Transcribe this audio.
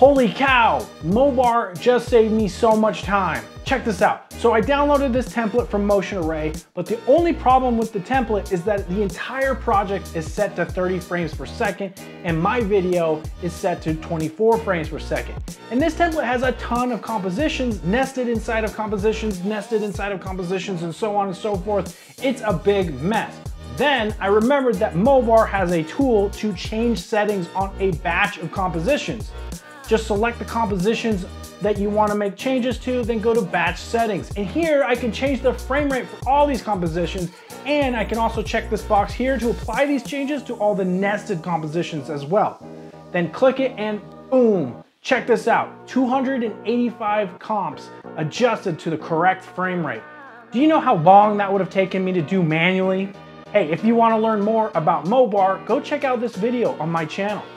Holy cow, Mobar just saved me so much time. Check this out. So I downloaded this template from Motion Array, but the only problem with the template is that the entire project is set to 30 frames per second, and my video is set to 24 frames per second. And this template has a ton of compositions nested inside of compositions, nested inside of compositions, and so on and so forth. It's a big mess. Then I remembered that Mobar has a tool to change settings on a batch of compositions. Just select the compositions that you want to make changes to, then go to batch settings. And here I can change the frame rate for all these compositions. And I can also check this box here to apply these changes to all the nested compositions as well. Then click it and boom, check this out. 285 comps adjusted to the correct frame rate. Do you know how long that would have taken me to do manually? Hey, if you want to learn more about Mobar, go check out this video on my channel.